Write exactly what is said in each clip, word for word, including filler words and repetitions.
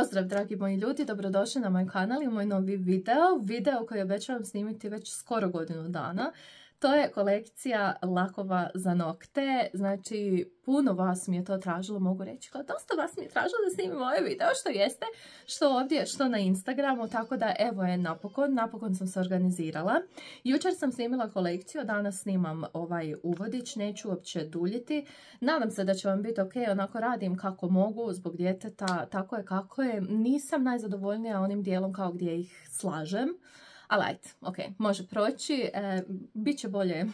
Pozdrav dragi moji ljudi, dobrodošli na moj kanal i moj novi video, video koji obećavam snimiti već skoro godinu dana. To je kolekcija lakova za nokte, znači puno vas mi je to tražilo, mogu reći kao dosta vas mi je tražilo da snimim ovaj video, što jeste, što ovdje, što na Instagramu, tako da evo je napokon, napokon sam se organizirala. Jučer sam snimila kolekciju, danas snimam ovaj uvodić, neću uopće duljiti. Nadam se da će vam biti ok, onako radim kako mogu, zbog djeteta, tako je kako je. Nisam najzadovoljnija onim dijelom kao gdje ih slažem. Ali ajde, ok, može proći, e, bit će bolje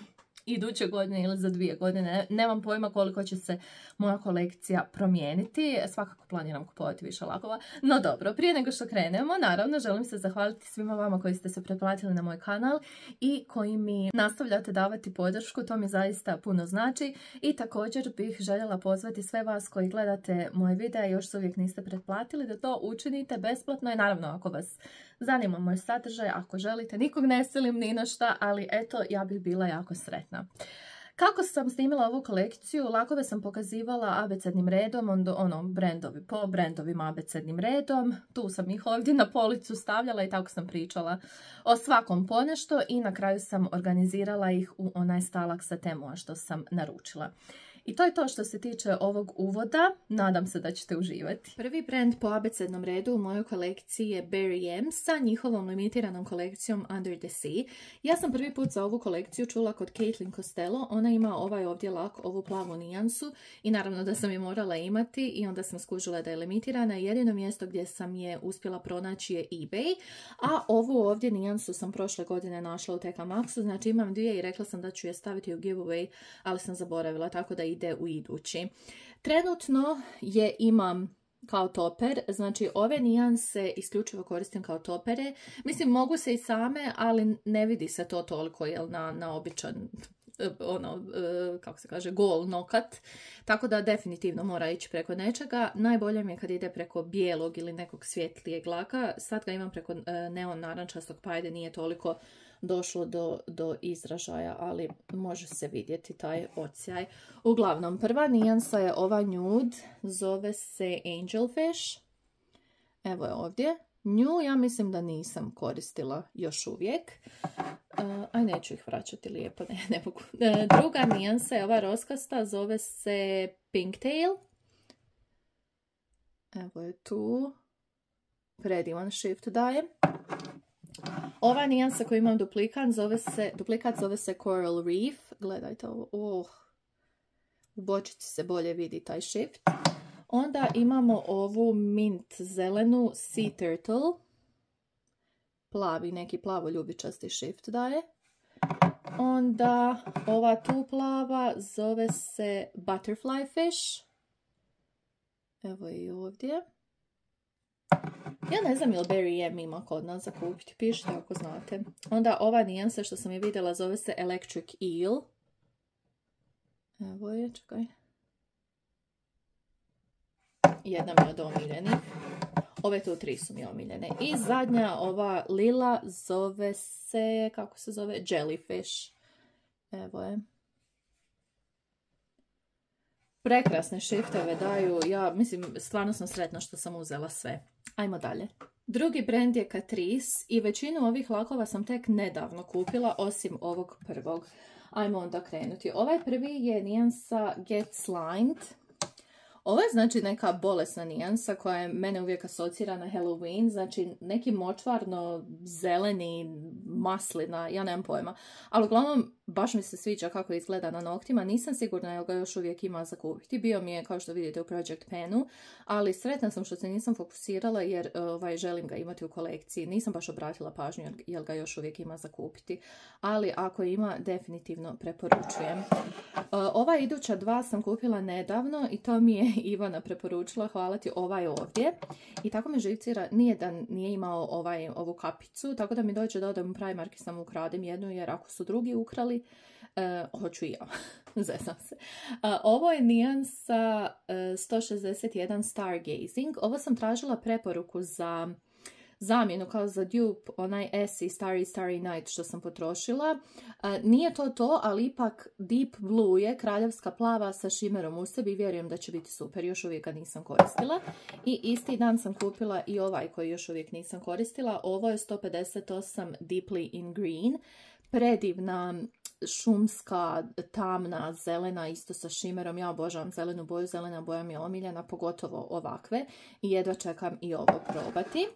iduće godine ili za dvije godine, nemam pojma koliko će se moja kolekcija promijeniti, svakako planiram kupovati više lakova, no dobro, prije nego što krenemo, naravno želim se zahvaliti svima vama koji ste se pretplatili na moj kanal i koji mi nastavljate davati podršku, to mi zaista puno znači i također bih željela pozvati sve vas koji gledate moje videa i još se uvijek niste pretplatili da to učinite besplatno i naravno ako vas zanima moj sadržaj, ako želite, nikog ne silim ni na šta, ali eto, ja bih bila jako sretna. Kako sam snimila ovu kolekciju, lakove sam pokazivala abecednim redom, onda ono, brendovi po brendovima abecednim redom, tu sam ih ovdje na policu stavljala i tako sam pričala o svakom ponešto i na kraju sam organizirala ih u onaj stalak sa Temua što sam naručila. I to je to što se tiče ovog uvoda, nadam se da ćete uživati. Prvi brend po abecednom redu u mojoj kolekciji je Berry M sa njihovom limitiranom kolekcijom Under the Sea. Ja sam prvi put za ovu kolekciju čula kod Caitlin Costello, ona ima ovaj ovdje lak, ovu plavu nijansu i naravno da sam je morala imati i onda sam skužila da je limitirana. Jedino mjesto gdje sam je uspjela pronaći je eBay, a ovu ovdje nijansu sam prošle godine našla u T K Maxu, znači imam dvije i rekla sam da ću je staviti u giveaway, ali sam zaboravila, tako da ide u idući. Trenutno je imam kao toper, znači ove nijanse isključivo koristim kao topere. Mislim, mogu se i same, ali ne vidi se to toliko jel, na, na običan ono, kako se kaže, gol nokat, tako da definitivno mora ići preko nečega. Najbolje mi je kad ide preko bijelog ili nekog svjetlijeg laka, sad ga imam preko neon narančastog pajde, nije toliko došlo do, do izražaja, ali može se vidjeti taj odsjaj. Uglavnom, prva nijansa je ova nude, zove se Angelfish, evo je ovdje. Nju ja mislim da nisam koristila još uvijek. Aj, neću ih vraćati lijepo, ne, ne mogu. Druga nijansa je ova roskasta, zove se Pinktail. Evo je tu. Predivan shift daje. Ova nijansa koju imam duplikat zove se, duplikat zove se Coral Reef. Gledajte ovo. Oh. U bočici se bolje vidi taj shift. Onda imamo ovu mint zelenu Sea Turtle. Plavi, neki plavo ljubičasti shift daje. Onda ova tu plava zove se Butterfly Fish. Evo i ovdje. Ja ne znam je li Berry M ima kod nas za kupiti, pišite ako znate. Onda ova nijansa što sam je vidjela zove se Electric Eel. Evo je, čekaj. Jedna mi je od omiljenih. Ove tu tri su mi omiljene. I zadnja ova lila zove se, kako se zove, Jellyfish. Evo je. Prekrasne šiftove daju. Ja mislim, stvarno sam sretna što sam uzela sve. Ajmo dalje. Drugi brend je Catrice i većinu ovih lakova sam tek nedavno kupila, osim ovog prvog. Ajmo onda krenuti. Ovaj prvi je nijansa Get Slimed. Ovo je znači neka bolesna nijansa koja je mene uvijek asocira na Halloween, znači neki močvarno zeleni, maslina, ja nemam pojma. Ali uglavnom baš mi se sviđa kako izgleda na noktima, nisam sigurna jel ga još uvijek ima za kupiti. Bio mi je kao što vidite u Project Penu, ali sretna sam što se nisam fokusirala jer ovaj, želim ga imati u kolekciji. Nisam baš obratila pažnju jel ga još uvijek ima za kupiti, ali ako ima definitivno preporučujem. Ova iduća dva sam kupila nedavno i to mi je Ivana preporučila, hvala ti, ovaj ovdje. I tako me živcira, nije da nije imao ovaj, ovu kapicu, tako da mi dođe da odem u Primark i samo ukradim jednu, jer ako su drugi ukrali, uh, hoću i ja. Zezam se. Uh, ovo je nijansa uh, sto šezdeset jedan Stargazing. Ovo sam tražila preporuku za zamjenu kao za dupe, onaj Essie Starry Starry Night što sam potrošila. Nije to to, ali ipak Deep Blue je, kraljevska plava sa šimerom u sebi. Vjerujem da će biti super, još uvijek ga nisam koristila. I isti dan sam kupila i ovaj koji još uvijek nisam koristila. Ovo je sto pedeset osam Deeply in Green. Predivna šumska, tamna, zelena, isto sa šimerom. Ja obožavam zelenu boju, zelena boja mi je omiljena, pogotovo ovakve. I jedva čekam i ovo probati.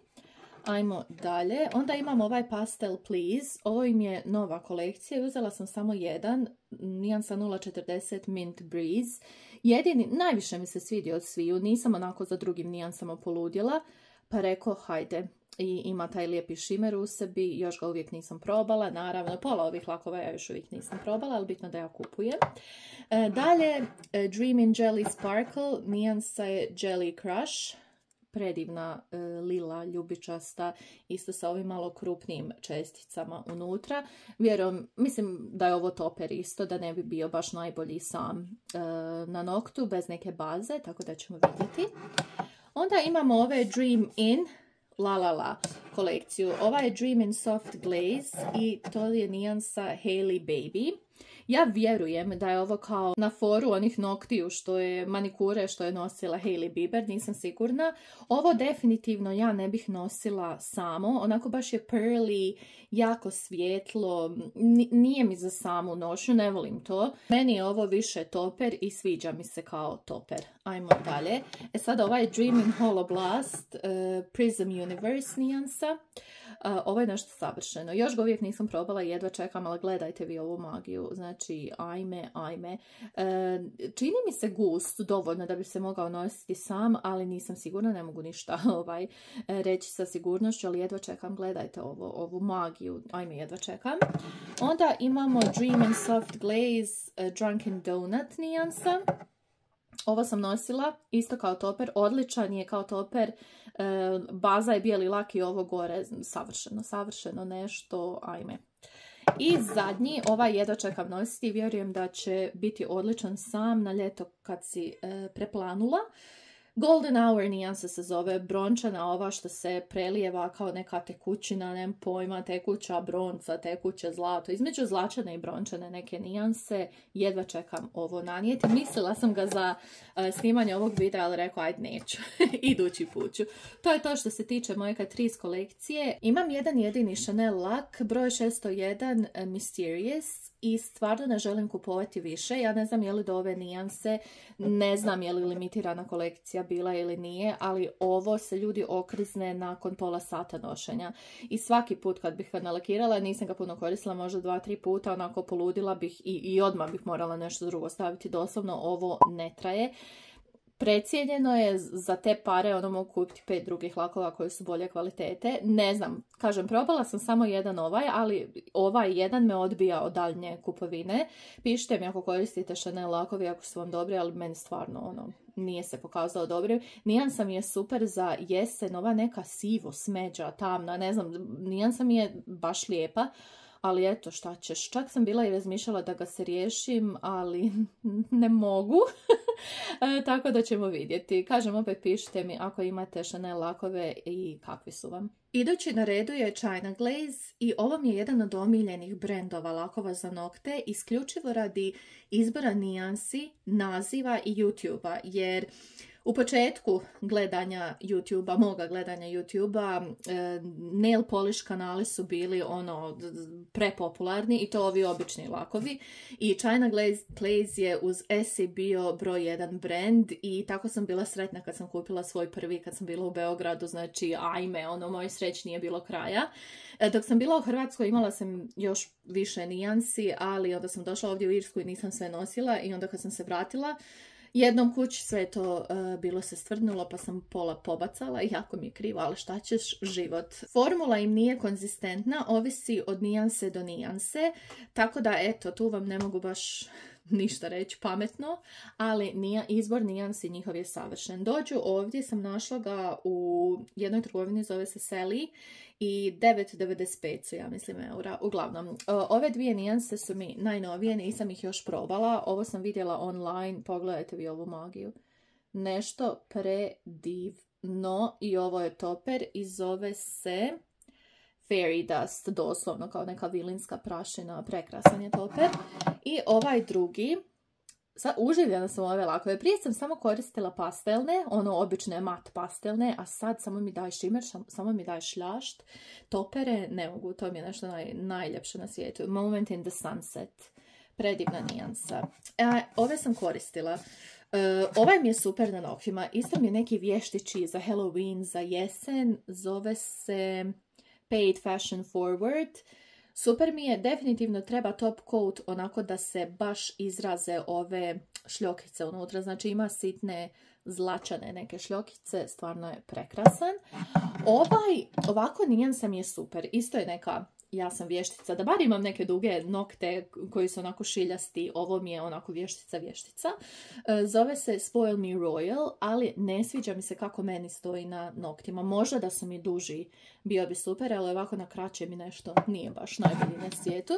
Ajmo dalje. Onda imam ovaj Pastel Please. Ovo im je nova kolekcija. Uzela sam samo jedan. Nijansa nula četrdeset Mint Breeze. Jedini, najviše mi se svidio od sviju. Nisam onako za drugim nijansama poludjela. Pa rekao, hajde. I ima taj lijepi šimer u sebi, još ga uvijek nisam probala, naravno pola ovih lakova ja još uvijek nisam probala, ali bitno da ja kupujem. E, dalje, e, Dream in Jelly Sparkle, nijansa je Jelly Crush, predivna e, lila, ljubičasta, isto sa ovim malo krupnim česticama unutra. Vjerujem, mislim da je ovo toper isto, da ne bi bio baš najbolji sam e, na noktu, bez neke baze, tako da ćemo vidjeti. Onda imamo ove Dream In La La La kolekciju. Ova je Dream in Soft Glaze i to je nijansa Hailey Baby. Ja vjerujem da je ovo kao na foru onih noktiju što je manikure što je nosila Hailey Bieber, nisam sigurna. Ovo definitivno ja ne bih nosila samo, onako baš je pearly, jako svijetlo, nije mi za samu nošnju, ne volim to. Meni je ovo više toper i sviđa mi se kao toper. Ajmo dalje. E sad ovaj Dream in Hollow Blast, uh, Prism Universe nijansa. Uh, ovo je nešto savršeno. Još ga uvijek nisam probala, jedva čekam, ali gledajte vi ovu magiju. Znači, ajme, ajme. E, čini mi se gust dovoljno da bi se mogao nositi sam, ali nisam sigurna, ne mogu ništa ovaj, reći sa sigurnošću, ali jedva čekam, gledajte ovo, ovu magiju, ajme, jedva čekam. Onda imamo Dream in Soft Glaze, uh, Drunken Donut nijansa. Ovo sam nosila, isto kao toper, odličan je kao toper, e, baza je bijeli lak i ovo gore, savršeno, savršeno nešto, ajme. I zadnji, ovaj jedva čekam nositi, vjerujem da će biti odličan sam na ljeto kad si e, preplanula. Golden Hour nijansa se zove, brončana ova što se prelijeva kao neka tekućina, nemam pojma, tekuća bronca, tekuće zlato, između zlačane i brončane neke nijanse, jedva čekam ovo nanijeti. Mislila sam ga za e, snimanje ovog videa, ali rekao, ajde neću, idući put ću. To je to što se tiče moje Catrice kolekcije. Imam jedan jedini Chanel lak, broj šesto jedan Mysterious. I stvarno ne želim kupovati više. Ja ne znam je li do ove nijanse, ne znam je li limitirana kolekcija bila ili nije, ali ovo se ljudi okrizne nakon pola sata nošenja. I svaki put kad bih ga nalakirala, nisam ga puno koristila, možda dva, tri puta, onako poludila bih i, i odmah bih morala nešto drugo staviti. Doslovno ovo ne traje. Precijenjeno je za te pare, ono mogu kupiti pet drugih lakova koji su bolje kvalitete. Ne znam, kažem, probala sam samo jedan ovaj, ali ovaj jedan me odbija od daljnje kupovine. Pišite mi ako koristite Chanel lakovi, ako su vam dobri, ali meni stvarno ono nije se pokazao dobrim. Nijansa mi je super za jesen, ova neka sivo, smeđa, tamna, ne znam, nijansa mi je baš lijepa. Ali eto, šta ćeš. Čak sam bila i razmišljala da ga se riješim, ali ne mogu. e, tako da ćemo vidjeti. Kažem, opet pišite mi ako imate Chanel lakove i kakvi su vam. Idući na redu je China Glaze i ovo mi je jedan od omiljenih brendova lakova za nokte, isključivo radi izbora nijansi, naziva i YouTube-a, jer u početku gledanja YouTube-a, moga gledanja YouTube-a, nail polish kanali su bili ono prepopularni i to ovi obični lakovi. I China Glaze je uz Essie bio broj jedan brand i tako sam bila sretna kad sam kupila svoj prvi, kad sam bila u Beogradu, znači ajme, ono moj sreć nije bilo kraja. Dok sam bila u Hrvatskoj imala sam još više nijansi, ali onda sam došla ovdje u Irsku i nisam sve nosila i onda kad sam se vratila, jednom kući sve to uh, bilo se stvrdnulo pa sam pola pobacala i jako mi je krivo, ali šta ćeš, život. Formula im nije konzistentna, ovisi od nijanse do nijanse, tako da eto, tu vam ne mogu baš ništa reći pametno, ali nija, izbor nijansi njihov je savršen. Dođu ovdje, sam našla ga u jednoj trgovini, zove se Sally i devet devedeset pet su, ja mislim, eura. Uglavnom, ove dvije nijanse su mi najnovije, nisam ih još probala, ovo sam vidjela online, pogledajte vi ovu magiju. Nešto predivno. No, i ovo je toper i zove se Fairy Dust, doslovno kao neka vilinska prašina, prekrasan je toper. I ovaj drugi, uživljena sam ove lakove, prije sam samo koristila pastelne, ono obične mat pastelne, a sad samo mi daj šimer, samo mi daj šljašt, topere ne mogu, to mi je nešto naj, najljepše na svijetu. Moment in the Sunset, predivna nijansa. E, ove sam koristila. E, ovaj mi je super na noktima, isto mi je neki vještići za Halloween, za jesen, zove se Paid Fashion Forward. Super mi je, definitivno treba top coat onako da se baš izraze ove šljokice unutra, znači ima sitne zlačane neke šljokice, stvarno je prekrasan. Ovaj, ovako nijansa mi je super, isto je neka, ja sam vještica, da bar imam neke duge nokte koji su onako šiljasti, ovo mi je onako vještica vještica. Zove se Spoil Me Royal, ali ne sviđa mi se kako meni stoji na noktima. Možda da su mi duži bio bi super, ali ovako na kraće mi nešto nije baš najbolji na svijetu.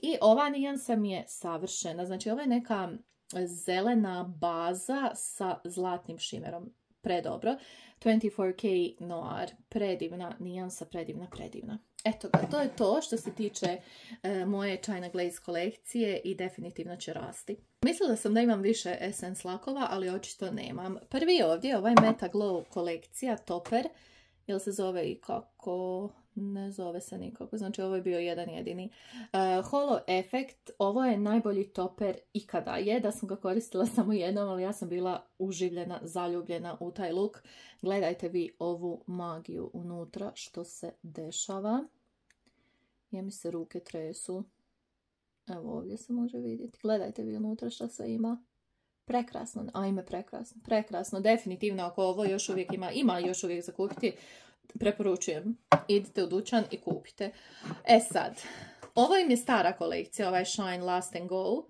I ova nijansa mi je savršena, znači ova je neka zelena baza sa zlatnim šimerom. Predobro. dvadeset četiri K Noir. Predivna nijansa, predivna, predivna. Eto ga, to je to što se tiče e, moje China Glaze kolekcije i definitivno će rasti. Mislila sam da imam više Essence lakova, ali očito nemam. Prvi je ovdje ovaj Meta Glow kolekcija, toper. Jel se zove i kako? Ne zove se nikako, znači ovo je bio jedan jedini. Uh, Holo Effect, ovo je najbolji toper ikada. Je da sam ga koristila samo jednom, ali ja sam bila uživljena, zaljubljena u taj look. Gledajte vi ovu magiju unutra, što se dešava. Ja mi se ruke tresu. Evo ovdje se može vidjeti. Gledajte vi unutra što se ima. Prekrasno, ajme prekrasno, prekrasno. Definitivno ako ovo još uvijek ima, ima još uvijek za kupiti. Preporučujem, idite u dućan i kupite. E sad, ovo im je stara kolekcija, ovaj Shine Last and Go,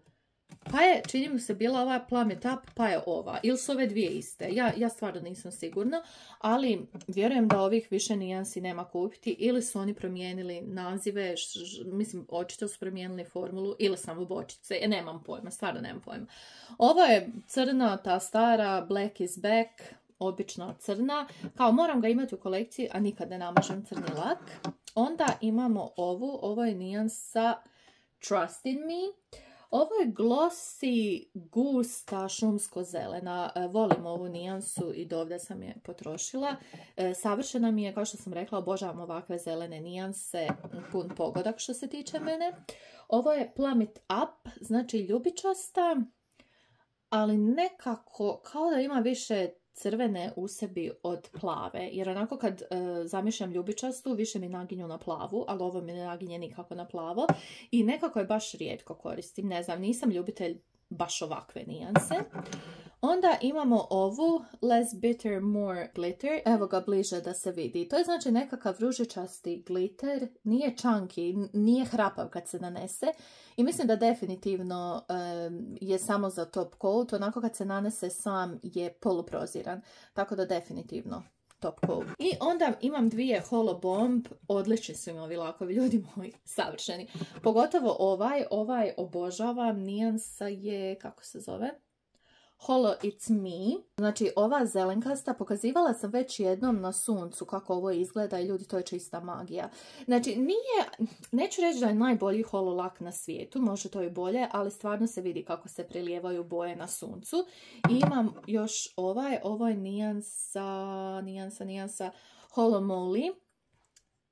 pa je, čini mi se, bila ova Plummet Up, pa je ova, ili su ove dvije iste, ja, ja stvarno nisam sigurna, ali vjerujem da ovih više nijansi nema kupiti, ili su oni promijenili nazive, š, š, mislim, očito su promijenili formulu, ili samo bočice, e, nemam pojma, stvarno nemam pojma. Ovo je crna, ta stara, Black is Back, obična crna, kao moram ga imati u kolekciji, a nikad ne namažem crni lak. Onda imamo ovu, ovo je nijansa Trust in Me. Ovo je glossy, gusta, šumsko-zelena. Volim ovu nijansu i do ovdje sam je potrošila. Savršena mi je, kao što sam rekla, obožavam ovakve zelene nijanse, pun pogodak što se tiče mene. Ovo je Plummet Up, znači ljubičasta, ali nekako kao da ima više crvene u sebi od plave, jer onako kad e, zamišljam ljubičastu, više mi naginju na plavu, ali ovo mi ne naginje nikako na plavo i nekako je baš rijetko koristim, ne znam, nisam ljubitelj baš ovakve nijanse. Onda imamo ovu Less Bitter More Glitter, evo ga bliže da se vidi, to je znači nekakav ružičasti glitter, nije chunky, nije hrapav kad se nanese i mislim da definitivno um, je samo za top coat, onako kad se nanese sam je poluproziran, tako da definitivno top coat. I onda imam dvije Holo Bomb, odlični su im ovi lakovi, ljudi moji, savršeni, pogotovo ovaj, ovaj obožavam, nijansa je, kako se zove? Holo It's Me, znači ova zelenkasta, pokazivala sam već jednom na suncu kako ovo izgleda i ljudi, to je čista magija. Znači nije, neću reći da je najbolji holo lak na svijetu, može to i bolje, ali stvarno se vidi kako se prelijevaju boje na suncu. I imam još ovaj, ovo je nijansa, nijansa, nijansa Holo Moly,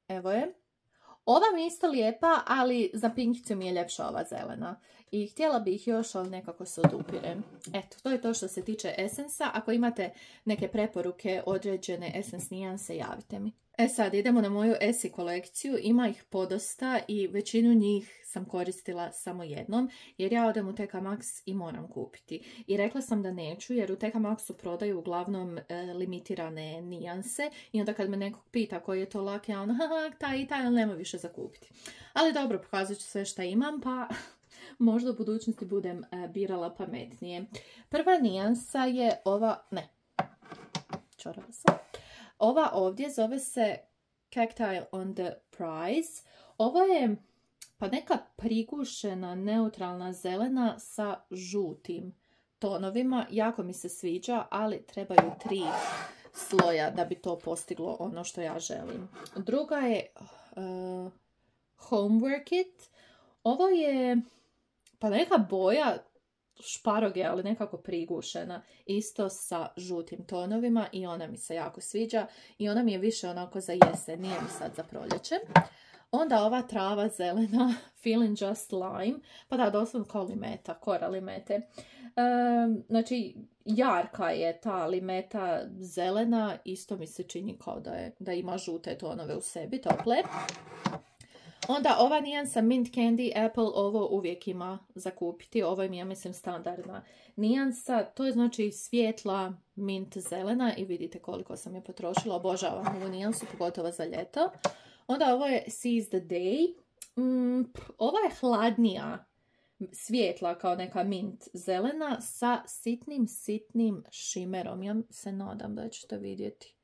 evo je. Ova mi je isto lijepa, ali za pinkicu mi je ljepša ova zelena. I htjela bih ih još, ali nekako se odupire. Eto, to je to što se tiče Essence-a. Ako imate neke preporuke, određene Essence nijanse, javite mi. E sad, idemo na moju Essie kolekciju. Ima ih podosta i većinu njih sam koristila samo jednom, jer ja odem u T K Max i moram kupiti. I rekla sam da neću, jer u T K Maxu prodaju uglavnom e, limitirane nijanse i onda kad me nekog pita koji je to lak, ja ono, haha, taj i taj, ali nema više za kupiti. Ali dobro, pokazat ću sve šta imam, pa možda u budućnosti budem e, birala pametnije. Prva nijansa je ova, ne, čorava sam. Ova ovdje zove se Cacti on the Prize. Ovo je pa neka prigušena, neutralna zelena sa žutim tonovima. Jako mi se sviđa, ali trebaju tri sloja da bi to postiglo ono što ja želim. Druga je uh, Homework It. Ovo je pa neka boja šparoge, ali nekako prigušena. Isto sa žutim tonovima i ona mi se jako sviđa. I ona mi je više onako za jesen, nije mi sad za proljeće. Onda ova trava zelena, Feeling Just Lime. Pa da, doslovno kao limeta, kora limete. E, znači, jarka je ta limeta zelena. Isto mi se čini kao da, je, da ima žute tonove u sebi, tople. Onda ova nijansa Mint Candy Apple, ovo uvijek ima za kupiti. Ovo je, ja mislim, standardna nijansa. To je znači svijetla mint zelena i vidite koliko sam je potrošila. Obožavam ovu nijansu, pogotovo za ljeto. Onda ovo je Seize the Day. Mm, ova je hladnija, svijetla kao neka mint zelena sa sitnim, sitnim šimerom. Ja se nadam da ćete vidjeti.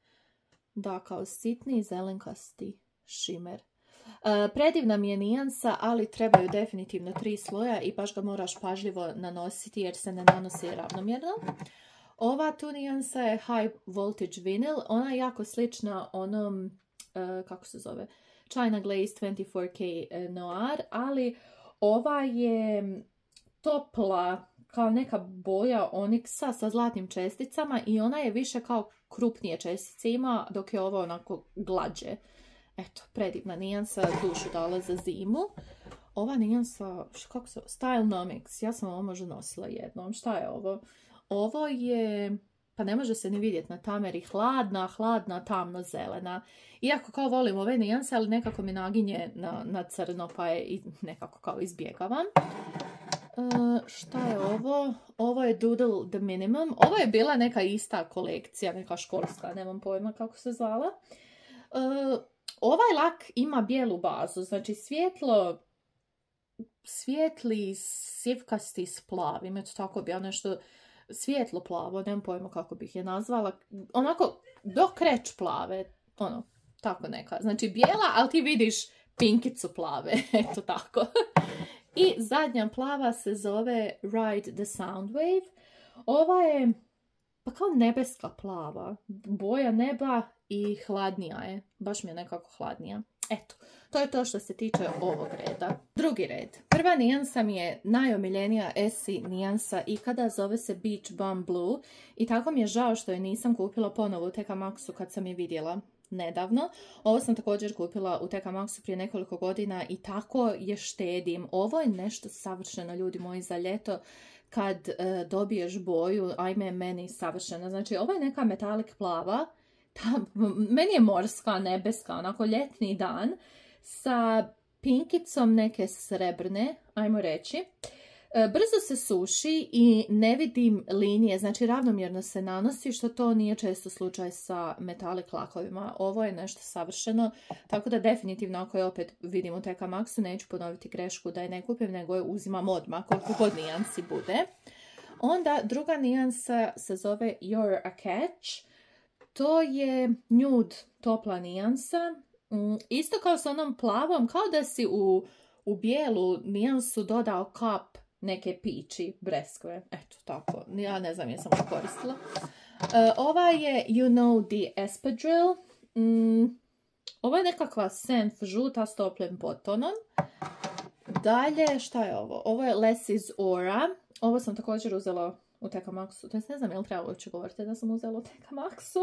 Da, kao sitni zelenkasti šimer. Uh, predivna mi je nijansa, ali trebaju definitivno tri sloja i baš ga moraš pažljivo nanositi jer se ne nanosi ravnomjerno. Ova tu nijansa je High Voltage Vinyl. Ona je jako slična onom, uh, kako se zove, China Glaze dvadeset četiri K Noir, ali ova je topla kao neka boja oniksa sa zlatnim česticama i ona je više kao krupnije čestice ima, dok je ova onako glađe. Eto, predivna nijansa, dušu dala za zimu. Ova nijansa, kako se, Stylenomics, ja sam ovo možda nosila jednom. Šta je ovo? Ovo je, pa ne može se ni vidjeti na Tameri, hladna, hladna, tamno-zelena. Iako kao volim ove nijanse, ali nekako mi naginje na, na crno, pa je i nekako kao izbjegavam. Uh, šta je ovo? Ovo je Doodle the Minimum. Ovo je bila neka ista kolekcija, neka školska, nemam pojma kako se zvala. Uh, Ovaj lak ima bijelu bazu, znači svjetlo, svijetli sivkasti s plavim, eto tako bi ja nešto, svijetlo plavo, nemam pojma kako bih je nazvala, onako do kreć plave, ono, tako neka, znači bijela, ali ti vidiš pinkicu plave, eto tako. I zadnja plava se zove Ride the Soundwave, ova je pa kao nebeska plava, boja neba i hladnija je, baš mi je nekako hladnija. Eto, to je to što se tiče ovog reda. Drugi red. Prva nijansa mi je najomiljenija Essie nijansa ikada, zove se Beach Bum Blue i tako mi je žao što je nisam kupila ponovo u T K Maxu kad sam je vidjela nedavno. Ovo sam također kupila u T K Maxu prije nekoliko godina i tako je štedim. Ovo je nešto savršeno, ljudi moji, za ljeto. Kad e, dobiješ boju, ajme, meni savršena. Znači, ovo je neka metalik plava. Ta, meni je morska, nebeska, onako ljetni dan. Sa pinkicom neke srebrne, ajmo reći. E, brzo se suši i ne vidim linije. Znači, ravnomjerno se nanosi, što to nije često slučaj sa metalik lakovima. Ovo je nešto savršeno. Tako da definitivno, ako je opet vidim u T K Maxu, neću ponoviti grešku da je ne kupim, nego je uzimam odmah, koliko god nijansi bude. Onda druga nijansa se zove You're a Catch. To je nude, topla nijansa. Isto kao s onom plavom, kao da si u, u bijelu nijansu dodao kap neke piči, breskve. Eto tako, ja ne znam jesam ga koristila. E, ova je You Know the Espadrille. Mm, ovo je nekakva senf žuta s toplim potonom. Dalje, šta je ovo? Ovo je Less is Aura. Ovo sam također uzela u T K Maxu, to jest ne znam je li trebalo uopće govoriti da sam uzela u T K Maxu.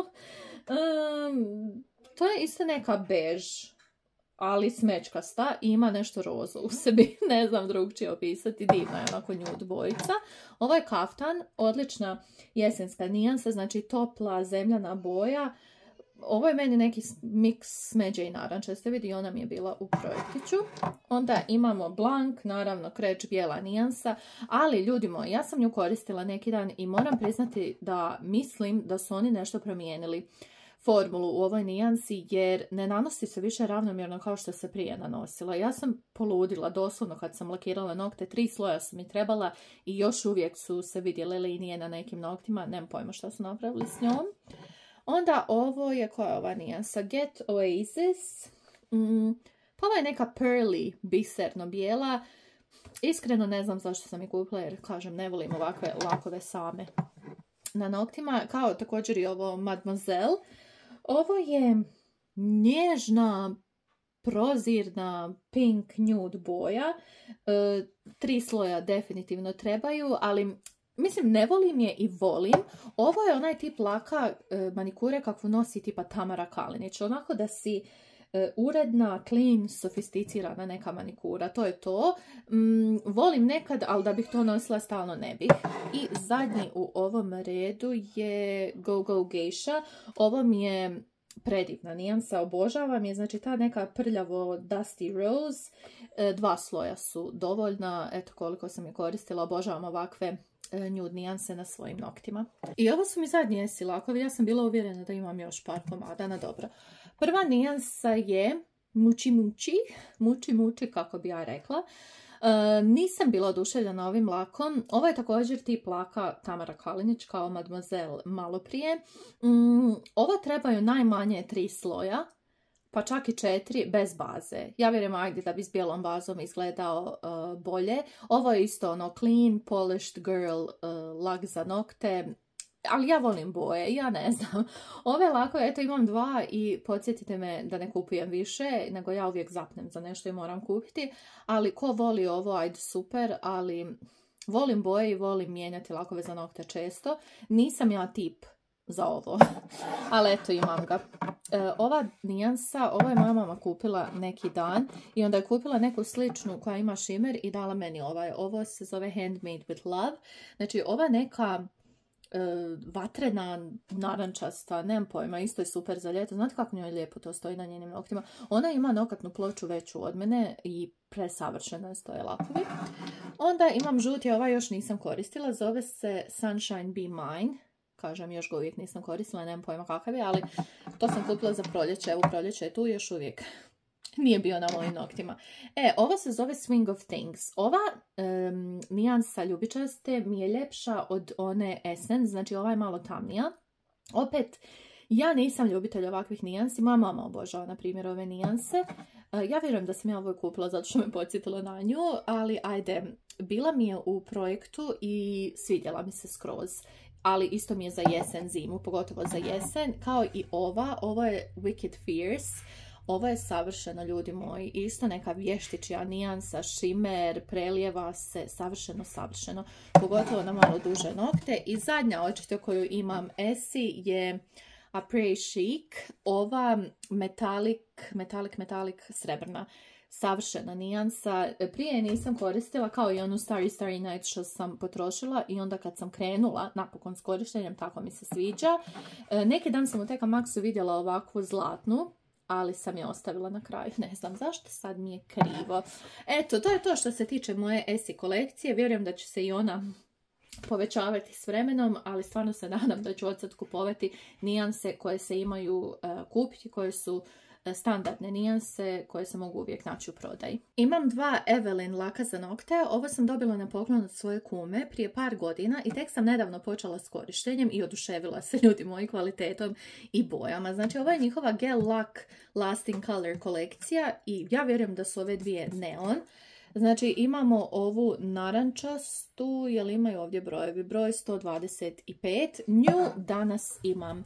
Um, to je isto neka bež, ali smečkasta i ima nešto rozo u sebi, ne znam drugčije opisati, divna je onako nude bojica. Ovo je kaftan, odlična jesenska nijansa, znači topla zemljana boja. Ovo je meni neki miks smeđe i naranče, ste vidi, ona mi je bila u projektiću. Onda imamo blank, naravno kreć bijela nijansa, ali ljudi moji, ja sam nju koristila neki dan i moram priznati da mislim da su oni nešto promijenili formulu u ovoj nijansi, jer ne nanosi se više ravnomjerno kao što se prije nanosila. Ja sam poludila doslovno kad sam lakirala nokte, tri sloja su mi trebala i još uvijek su se vidjele linije na nekim noktima, nemam pojma što su napravili s njom. Onda ovo je, koja je ova nijansa? Get Oasis. Mm, pa ova je neka pearly, biserno bijela. Iskreno ne znam zašto sam je kupila jer, kažem, ne volim ovakve lakove same. na noktima, kao također i ovo Mademoiselle. Ovo je nježna, prozirna pink nude boja. E, tri sloja definitivno trebaju, ali mislim ne volim je i volim. Ovo je onaj tip laka e, manikure kakvu nosi tipa Tamara Kalinić. Onako da si e, uredna, clean, sofisticirana neka manikura. To je to. Mm, volim nekad, ali da bih to nosila stalno ne bih. I zadnji u ovom redu je Go Go Geisha. Ovo mi je predivna nijansa, obožavam je, znači ta neka prljavo Dusty Rose, dva sloja su dovoljna, eto koliko sam je koristila, obožavam ovakve nude nijanse na svojim noktima. I ovo su mi zadnji Essie lakovi, ja sam bila uvjerena da imam još par komada, na dobro. Prva nijansa je muči muči, muči muči kako bi ja rekla. E, nisam bila oduševljena ovim lakom. Ovo je također tip laka Tamara Kalinić kao Mademoiselle malo prije. Mm, ovo trebaju najmanje tri sloja, pa čak i četiri bez baze. Ja vjerujem ajde da bi s bijelom bazom izgledao uh, bolje. Ovo je isto ono clean, polished girl, uh, lak za nokte. Ali ja volim boje, ja ne znam. Ove lako, eto imam dva i podsjetite me da ne kupujem više, nego ja uvijek zapnem za nešto i moram kupiti. Ali ko voli ovo, ajde super, ali volim boje i volim mijenjati lakove za nokte često. Nisam ja tip za ovo, ali eto imam ga. E, ova nijansa, ovo je moja mama kupila neki dan i onda je kupila neku sličnu koja ima šimer i dala meni ovaj. Ovo se zove Handmade with Love. Znači ova neka vatrena, narančasta, nemam pojma, isto je super za ljeto. Znate kako njoj lijepo to stoji na njenim noktima. Ona ima nokatnu ploču veću od mene i presavršeno stoje lakovi. Onda imam žuti, ovaj još nisam koristila, zove se Sunshine Be Mine. Kažem, još ga uvijek nisam koristila, nemam pojma kakav je, ali to sam kupila za proljeće. Evo, proljeće je tu, još uvijek nije bio na mojim noktima. E, ovo se zove Swing of Things. Ova um, nijansa ljubičaste mi je ljepša od one Essence, znači ova je malo tamnija. Opet, ja nisam ljubitelj ovakvih nijansi, moja mama obožava, na primjer, ove nijanse. Uh, ja vjerujem da sam ja ovo kupila zato što me podsjetilo na nju, ali ajde, bila mi je u projektu i svidjela mi se skroz. Ali isto mi je za jesen, zimu, pogotovo za jesen, kao i ova. Ovo je Wicked Fierce. Ovo je savršeno, ljudi moji, isto neka vještičija nijansa, šimer, prelijeva se, savršeno, savršeno, pogotovo na malo duže nokte. I zadnja očito koju imam Essie je Après Chic, ova metalik, metalik, metalik, srebrna, savršena nijansa. Prije nisam koristila, kao i onu Starry Starry Night što sam potrošila i onda kad sam krenula napokon s korištenjem, tako mi se sviđa. Neki dan sam u T K Maxu vidjela ovakvu zlatnu, ali sam je ostavila na kraju, ne znam zašto, sad mi je krivo. Eto, to je to što se tiče moje Essie kolekcije, vjerujem da će se i ona povećavati s vremenom, ali stvarno se nadam da ću od sad kupovati nijanse koje se imaju kupiti, koje su standardne nijanse koje se mogu uvijek naći u prodaji. Imam dva Evelyn laka za nokte, ovo sam dobila na poklon od svoje kume prije par godina i tek sam nedavno počela s korištenjem i oduševila se, ljudi moji, kvalitetom i bojama. Znači ovo je njihova Gel Lak Lasting Color kolekcija i ja vjerujem da su ove dvije neon. Znači imamo ovu narančastu, jer imaju ovdje brojevi, broj sto dvadeset pet, nju danas imam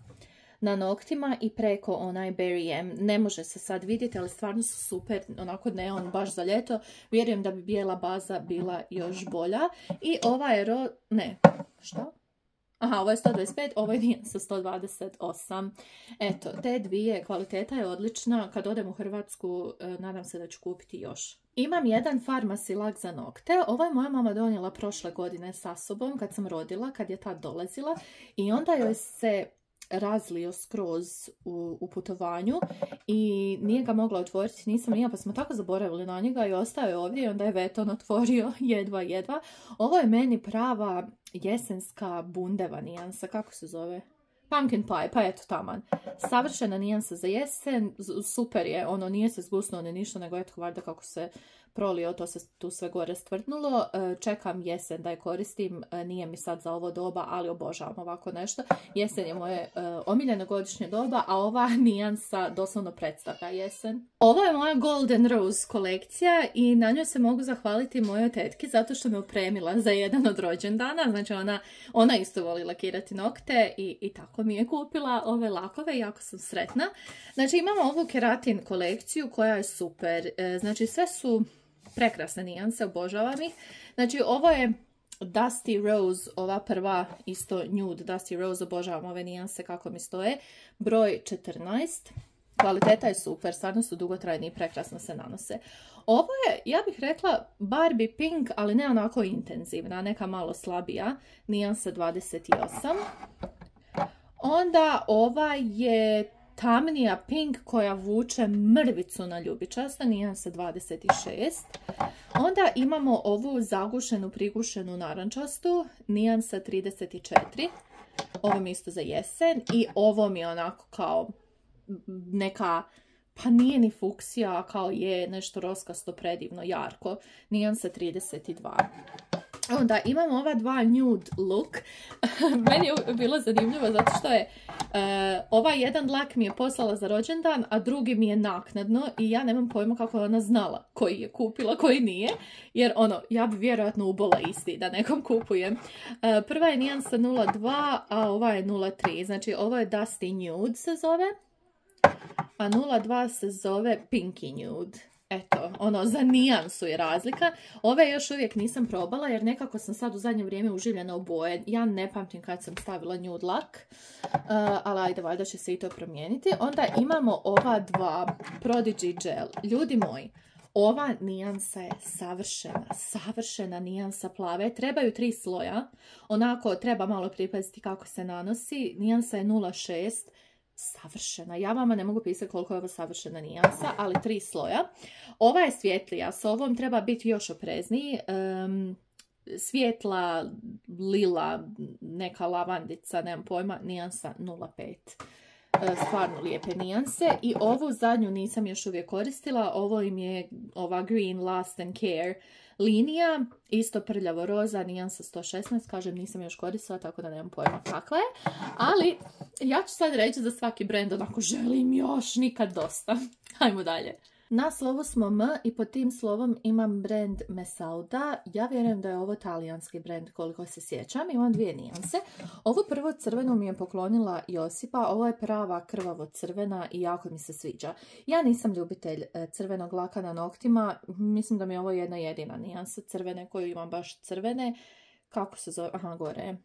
na noktima i preko onaj Berry M. Ne može se sad vidjeti, ali stvarno su super, onako neon, baš za ljeto. Vjerujem da bi bijela baza bila još bolja. I ova je ro... ne, što? Aha, ovo je sto dvadeset pet, ovo je nijansa sto dvadeset osam. Eto, te dvije, kvaliteta je odlična. Kad odem u Hrvatsku, nadam se da ću kupiti još. Imam jedan Farmacy lak za nokte. Ovo je moja mama donijela prošle godine sa sobom, kad sam rodila, kad je tad dolazila. I onda joj se razlio skroz u, u putovanju i nije ga mogla otvoriti, nisam nija, pa smo tako zaboravili na njega i ostao je ovdje i onda je Veton otvorio jedva jedva. Ovo je meni prava jesenska bundeva nijansa, kako se zove? Pumpkin pie, pa eto taman. Savršena nijansa za jesen, super je, ono nije se zgusnuo ni ništa, nego eto valjda kako se prolio, to se tu sve gore stvrtnulo. Čekam jesen da je koristim, nije mi sad za ovo doba, ali obožavam ovako nešto. Jesen je moje omiljeno godišnje doba, a ova nijansa doslovno predstavlja jesen. Ovo je moja Golden Rose kolekcija i na njoj se mogu zahvaliti mojoj tetki zato što me opremila za jedan od rođendana. Znači ona, ona isto voli lakirati nokte i, i tako mi je kupila ove lakove i jako sam sretna. Znači imamo ovu keratin kolekciju koja je super. Znači sve su prekrasne nijanse, obožavam ih. Znači ovo je Dusty Rose, ova prva isto nude Dusty Rose, obožavam ove nijanse kako mi stoje. Broj četrnaest. Kvaliteta je super, stvarno su dugotrajni i prekrasno se nanose. Ovo je, ja bih rekla, Barbie Pink, ali ne onako intenzivna, neka malo slabija, nijansa dvadeset osam. Onda ova je tamnija Pink koja vuče mrvicu na ljubičasta, nijansa dvadeset šest. Onda imamo ovu zagušenu, prigušenu narančastu, nijansa trideset četiri. Ovo mi isto za jesen i ovo mi je onako kao neka, pa nije ni fuksija, kao je nešto roskasto, predivno, jarko, nijansa trideset dva. Onda imamo ova dva nude look. Meni je bilo zanimljivo zato što je e, ova jedan lak mi je poslala za rođendan, a drugi mi je naknadno i ja nemam pojma kako je ona znala koji je kupila, koji nije, jer ono, ja bi vjerojatno ubola isti da nekom kupujem. E, prva je nijansa nula dva, a ova je nula tri, znači ovo je Dusty Nude se zove. A nula dva se zove Pinky Nude. Eto, ono, za nijansu je razlika. Ove još uvijek nisam probala jer nekako sam sad u zadnje vrijeme užiljena u boje. Ja ne pamtim kad sam stavila nude lak, uh, ali ajde, valjda će se i to promijeniti. Onda imamo ova dva Prodigy Gel. Ljudi moji, ova nijansa je savršena, savršena nijansa plave. Trebaju tri sloja, onako treba malo pripaziti kako se nanosi. Nijansa je nula šest. Savršena. Ja vama ne mogu pisati koliko je ovo savršena nijansa, ali tri sloja. Ova je svjetlija, s ovom treba biti još oprezniji. Um, svjetla, lila, neka lavandica, nemam pojma, nijansa nula pet. Stvarno lijepe nijanse i ovu zadnju nisam još uvijek koristila, ovo im je ova Green Last and Care linija, isto prljavo roza, nijansa sto šesnaest, kažem nisam još koristila tako da nemam pojma kakva je, ali ja ću sad reći za svaki brend onako želim još, nikad dosta. Hajmo dalje. Na slovu smo M i pod tim slovom imam brend Mesauda. Ja vjerujem da je ovo talijanski brend koliko se sjećam. Imam dvije nijanse. Ovo prvo crveno mi je poklonila Josipa. Ovo je prava krvavo crvena i jako mi se sviđa. Ja nisam ljubitelj crvenog laka na noktima. Mislim da mi je ovo jedna jedina nijansa crvene koju imam baš crvene. Kako se zove? Aha, gore.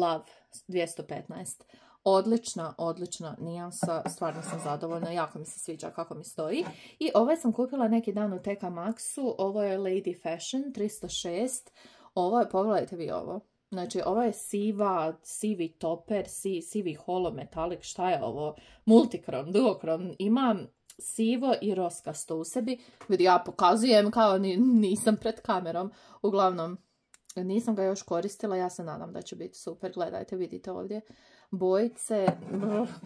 Love dvjesto petnaest. Odlična, odlična nijansa, stvarno sam zadovoljna, jako mi se sviđa kako mi stoji. I ovaj sam kupila neki dan u T K Maxu, ovo je Lady Fashion tristo šest, ovo je, pogledajte vi ovo, znači ovo je siva, sivi toper, si, sivi holometalik, šta je ovo, multikrom, duokrom, ima sivo i roskasto u sebi, vidi ja pokazujem kao nisam pred kamerom, uglavnom nisam ga još koristila, ja se nadam da će biti super, gledajte, vidite ovdje. Bojice,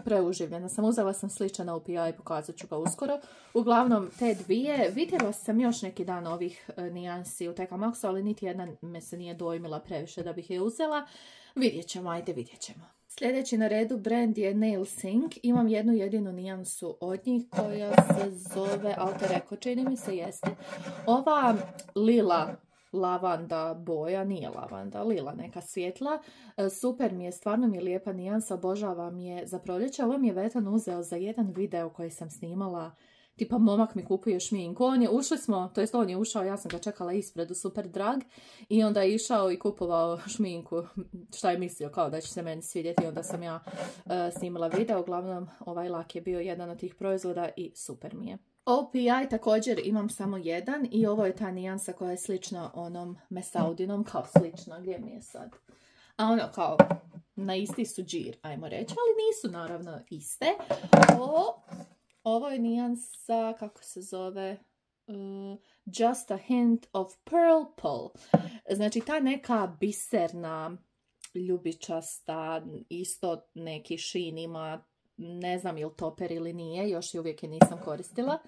preuživljena sam, uzela sam sličan O P I, pokazat ću ga uskoro. Uglavnom, te dvije, vidjela sam još neki dan ovih nijansi u T K Maxu, ali niti jedna me se nije dojmila previše da bih je uzela. Vidjet ćemo, ajde vidjet ćemo. Sljedeći na redu brand je Nail Sync, imam jednu jedinu nijansu od njih koja se zove Alter Eco, čini mi se jeste. Ova lila lavanda boja, nije lavanda, lila neka svjetla, super mi je, stvarno mi je lijepa nijansa, obožavam je za proljeće. Ovo mi je Vetan uzeo za jedan video koji sam snimala, tipa momak mi kupuje šminku, on je, ušli smo, to jest on je ušao, ja sam ga čekala ispred u Superdrag i onda je išao i kupovao šminku, šta je mislio kao da će se meni svidjeti, onda sam ja uh, snimala video, uglavnom ovaj lak je bio jedan od tih proizvoda i super mi je. O P I također imam samo jedan i ovo je ta nijansa koja je slična onom Mesaudinom, kao slična, gdje mi je sad? A ono kao, na isti su džir, ajmo reći, ali nisu naravno iste. O, ovo je nijansa, kako se zove, uh, Just a Hint of Purple. Znači ta neka biserna, ljubičasta, isto neki šin ima, ne znam ili toper ili nije, još i uvijek je nisam koristila.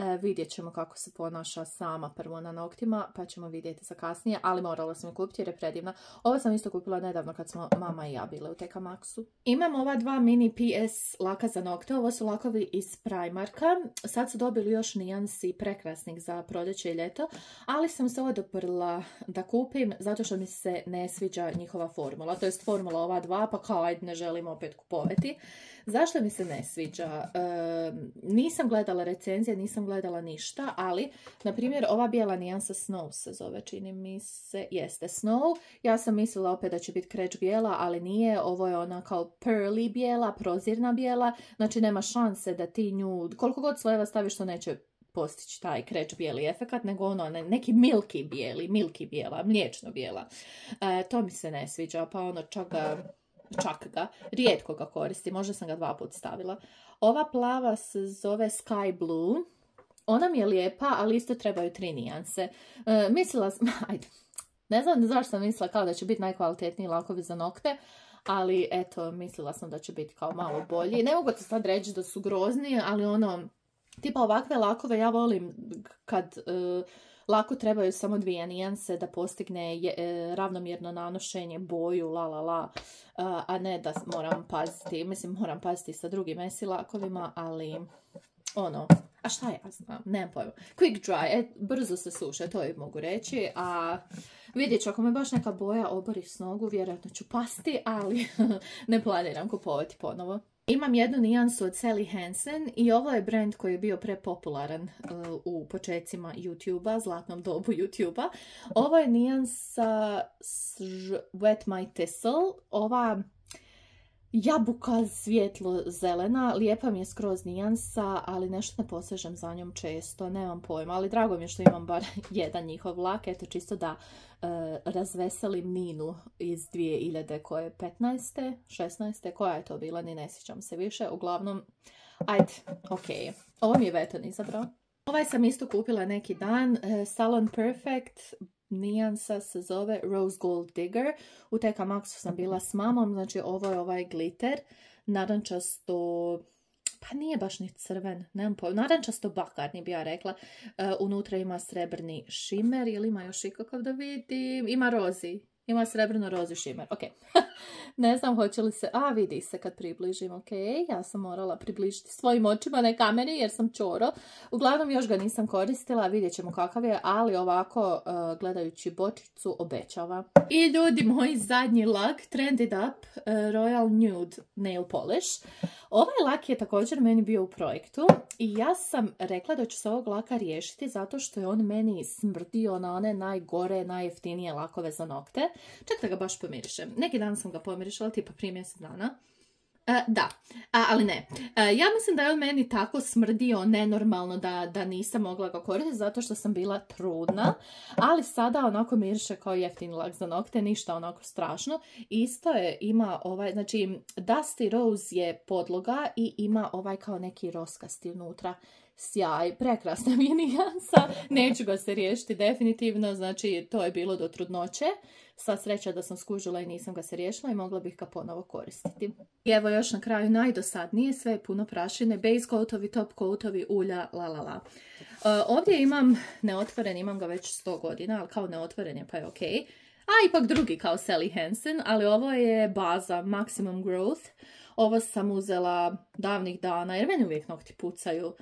E, vidjet ćemo kako se ponaša sama prvo na noktima, pa ćemo vidjeti za kasnije, ali morala sam ju kupiti jer je predivna. Ovo sam isto kupila nedavno kad smo mama i ja bile u te ka Maxu. Imam ova dva mini P S laka za nokte, ovo su lakovi iz Primarka. Sad su dobili još nijansi prekrasnih za proljeće i ljeto, ali sam se odoprla da kupim zato što mi se ne sviđa njihova formula, to jest formula ova dva, pa kao ajde ne želim opet kupovati. Zašto mi se ne sviđa? E, nisam gledala recenzije, nisam gledala ništa, ali, na primjer, ova bijela nijansa Snow se zove, čini mi se, jeste Snow. Ja sam mislila opet da će biti kreć bijela, ali nije, ovo je ona kao pearly bijela, prozirna bijela, znači nema šanse da ti nju, koliko god slojeva staviš, to neće postići taj kreć bijeli efekat, nego ono neki milky bijeli, milky bijela, mliječno bijela. E, to mi se ne sviđa, pa ono čak ga, čak ga, rijetko ga koristim, možda sam ga dva put stavila. Ova plava se zove Sky Blue. Ona mi je lijepa, ali isto trebaju tri nijanse. E, mislila sam, ajde, ne znam zašto sam mislila kao da će biti najkvalitetniji lakovi za nokte, ali eto, mislila sam da će biti kao malo bolji. Ne mogu ti sad reći da su grozni, ali ono, tipa ovakve lakove ja volim kad e, lako trebaju samo dvije nijanse da postigne je, e, ravnomjerno nanošenje, boju, la la la, a, a ne da moram paziti, mislim moram paziti sa drugim Essie lakovima, ali ono... A šta ja znam, nemam pojma. Quick dry, et, brzo se suše, to i mogu reći. A vidjet ću, ako me baš neka boja obori s nogu, vjerojatno ću pasti, ali ne planiram kupovati ponovo. Imam jednu nijansu od Sally Hansen i ovo je brand koji je bio prepopularan uh, u početcima YouTube-a, zlatnom dobu YouTube-a. Ovo je nijansa Wet My Thistle, ova... jabuka svjetlo zelena, lijepa mi je skroz nijansa, ali nešto ne posežem za njom često, nemam pojma, ali drago mi je što imam bar jedan njihov lak, eto čisto da e, razveselim Ninu iz dvije hiljade petnaeste. šesnaeste. koja je to bila, ni ne sjećam se više, uglavnom, ajde, ok, ovo mi je Veton izabrao. Ovaj sam isto kupila neki dan, e, Salon Perfect, nijansa se zove Rose Gold Digger. U te ka Maxu sam bila s mamom, znači ovo je ovaj glitter, narančasto, pa nije baš ni crven, nemam pojma, narančasto bakarni bi ja rekla. Uh, unutra ima srebrni šimer, ili ima još ikakav da vidim, ima rozi, ima srebrno rozi šimer, ok. Ne znam hoće li se, a vidi se kad približim, ok, ja sam morala približiti svojim očima na kameri jer sam čoro. Uglavnom još ga nisam koristila, vidjet ćemo kakav je, ali ovako uh, gledajući bočicu obećava. I ljudi, moj zadnji lak, Trended Up uh, Royal Nude Nail Polish. Ovaj lak je također meni bio u projektu i ja sam rekla da ću se ovog laka riješiti zato što je on meni smrdio na one najgore, najjeftinije lakove za nokte. Čak da ga baš pomirišem. Neki dan sam ga pomirišala, tipa prije mjesec dana. E, da, a, ali ne. E, ja mislim da je on meni tako smrdio nenormalno da, da nisam mogla ga koristiti zato što sam bila trudna. Ali sada onako miriše kao jeftin lak za nokte, ništa onako strašno. Isto je, ima ovaj, znači Dusty Rose je podloga i ima ovaj kao neki roskasti unutra. Sjaj, prekrasna mi je nijansa, neću ga se riješiti definitivno, znači to je bilo do trudnoće, sva sreća da sam skužila i nisam ga se riješila i mogla bih ga ponovo koristiti. I evo još na kraju najdosadnije, sve je puno prašine, base coatovi, top coatovi, ulja, la la la. Uh, ovdje imam neotvoren, imam ga već sto godina, ali kao neotvoren je pa je ok. A ipak drugi kao Sally Hansen, ali ovo je baza Maximum Growth. Ovo sam uzela davnih dana, jer meni uvijek nokti pucaju uh,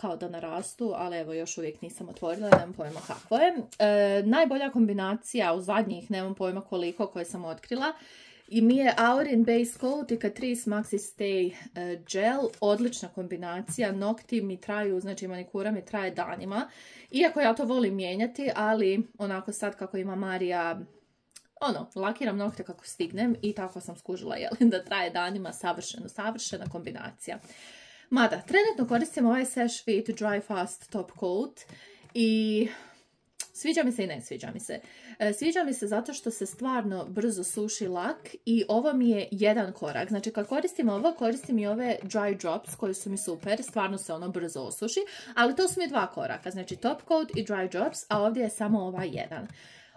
kao da narastu, ali evo još uvijek nisam otvorila, nemam pojma kako je. Uh, najbolja kombinacija u zadnjih, nemam pojma koliko, koje sam otkrila, i mi je Aurin Base Coat i Catrice Maxi Stay uh, Gel. Odlična kombinacija, nokti mi traju, znači manikura mi traje danima. Iako ja to volim mijenjati, ali onako sad kako ima Marija... Ono, lakiram nokte kako stignem i tako sam skužila, jel, da traje danima, savršeno, savršena kombinacija. Mada, trenutno koristim ovaj Seche Fit Dry Fast Top Coat i sviđa mi se i ne sviđa mi se. Sviđa mi se zato što se stvarno brzo suši lak i ovo mi je jedan korak. Znači, kad koristim ovo, koristim i ove Dry Drops koji su mi super, stvarno se ono brzo osuši, ali to su mi dva koraka, znači Top Coat i Dry Drops, a ovdje je samo ovaj jedan.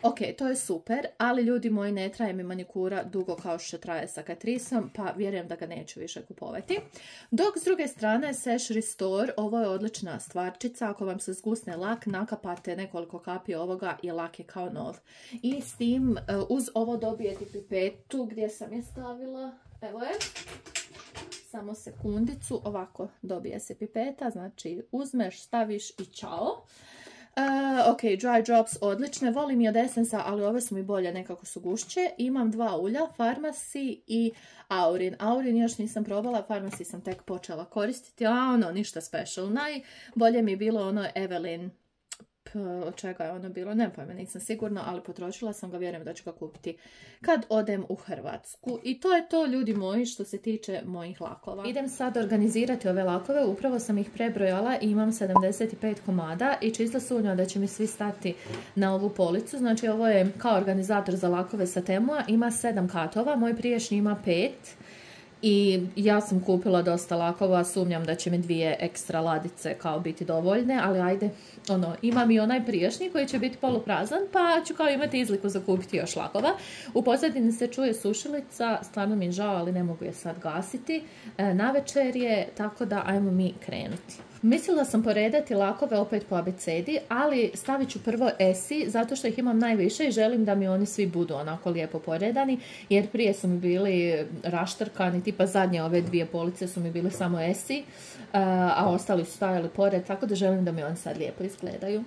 Ok, to je super, ali ljudi moji ne traje mi manikura dugo kao što traje sa Catriceom, pa vjerujem da ga neću više kupovati. Dok s druge strane Seche Restore, ovo je odlična stvarčica, ako vam se zgusne lak, nakapate nekoliko kapi ovoga i lak je kao nov. I s tim uz ovo dobijete pipetu gdje sam je stavila, evo je. Samo sekundicu, ovako dobije se pipeta, znači uzmeš, staviš i čao. E, ok, dry drops odlične, volim i od Essensa, ali ove su mi bolje, nekako su gušće. Imam dva ulja, Farmacy i Aurin. Aurin još nisam probala, Farmacy sam tek počela koristiti, a ono, ništa special. Najbolje mi je bilo ono Evelyn, od čega je ono bilo, ne pojma, nisam sigurna, ali potrošila sam ga, vjerujem da ću ga kupiti kad odem u Hrvatsku. I to je to, ljudi moji, što se tiče mojih lakova. Idem sad organizirati ove lakove, upravo sam ih prebrojala i imam sedamdeset pet komada i čista sumnja da će mi svi stati na ovu policu. Znači ovo je kao organizator za lakove sa Temua, ima sedam katova, moj priješnji ima pet. I ja sam kupila dosta lakova, sumnjam da će mi dvije ekstra ladice kao biti dovoljne, ali ajde, ono, imam i onaj priješnji koji će biti poluprazan, pa ću kao imati izliku za kupiti još lakova. U pozadini se čuje sušilica, stvarno mi je žao, ali ne mogu je sad gasiti. Na večer je, tako da ajmo mi krenuti. Mislila sam poredati lakove opet po abecedi, ali stavit ću prvo Essie, zato što ih imam najviše i želim da mi oni svi budu onako lijepo poredani, jer prije su mi bili raštrkani, tipa zadnje ove dvije police su mi bile samo Essie, a ostali su stajali pored, tako da želim da mi oni sad lijepo izgledaju.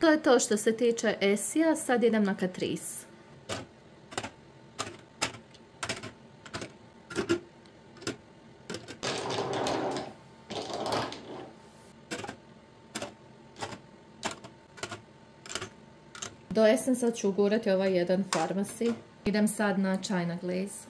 To je to što se tiče Essie-a, sad idem na Catrice. Do Essensa ću ugurati ovaj jedan Farmacy. Idem sad na China Glaze.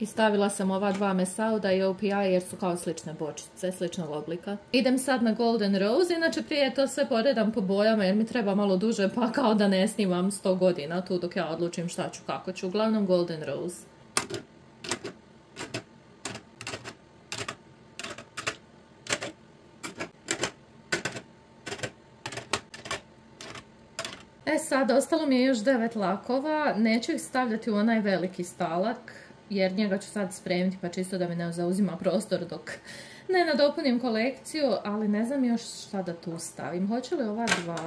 I stavila sam ova dva Mesauda i O P I jer su kao slične bočice, sličnog oblika. Idem sad na Golden Rose, inače prije to sve poredam po bojama jer mi treba malo duže pa kao da ne snimam sto godina tu dok ja odlučim šta ću, kako ću. Uglavnom Golden Rose. E sad, ostalo mi je još devet lakova, neću ih stavljati u onaj veliki stalak. Jer njega ću sad spremiti pa čisto da mi ne zauzima prostor dok ne nadopunim kolekciju, ali ne znam još šta da tu stavim. Hoće li ova dva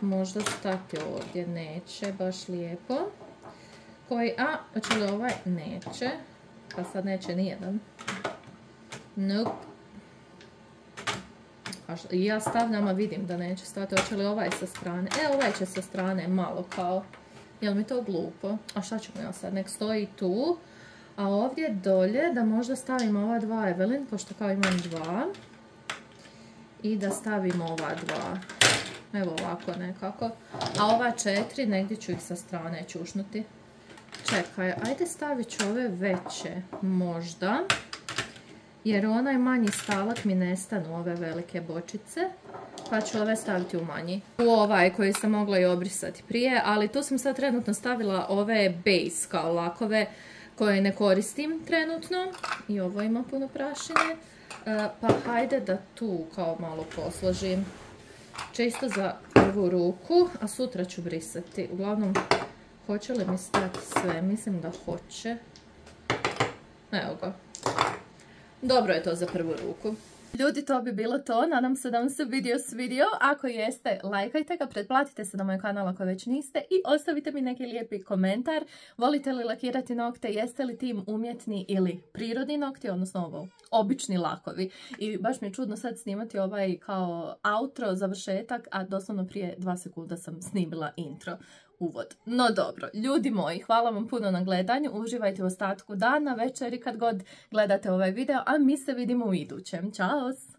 možda stati ovdje? Neće, baš lijepo. Koji, a, hoće li ovaj? Neće. Pa sad neće nijedan. Nope. Ja stavljam, a vidim da neće stati. Hoće li ovaj sa strane? E, ovaj će sa strane malo kao. Jel mi to glupo? A šta ću ja sad? Nek stoji tu. A ovdje dolje da možda stavim ova dva Evelyn, pošto kao imam dva. I da stavim ova dva. Evo ovako nekako. A ova četiri, negdje ću ih sa strane čušnuti. Čekaj, ajde stavit ću ove veće možda. Jer onaj manji stalak mi nestanu ove velike bočice. Pa ću ove staviti u manji. U ovaj koji sam mogla i obrisati prije, ali tu sam sad trenutno stavila ove base kao lakove koje ne koristim trenutno. I ovo ima puno prašine. Pa hajde da tu kao malo posložim. Čisto za prvu ruku, a sutra ću brisati. Uglavnom, hoće li mi stati sve? Mislim da hoće. Evo ga. Dobro je to za prvu ruku. Ljudi, to bi bilo to, nadam se da vam se video svidio, ako jeste, lajkajte ga, pretplatite se na moj kanal ako već niste i ostavite mi neki lijepi komentar, volite li lakirati nokte, jeste li tim umjetni ili prirodni nokti, odnosno ovo, obični lakovi. I baš mi je čudno sad snimati ovaj kao outro, završetak, a doslovno prije dva sekunda sam snimila intro. Uvod. No dobro, ljudi moji, hvala vam puno na gledanju, uživajte u ostatku dana, večeri kad god gledate ovaj video, a mi se vidimo u idućem. Ćao!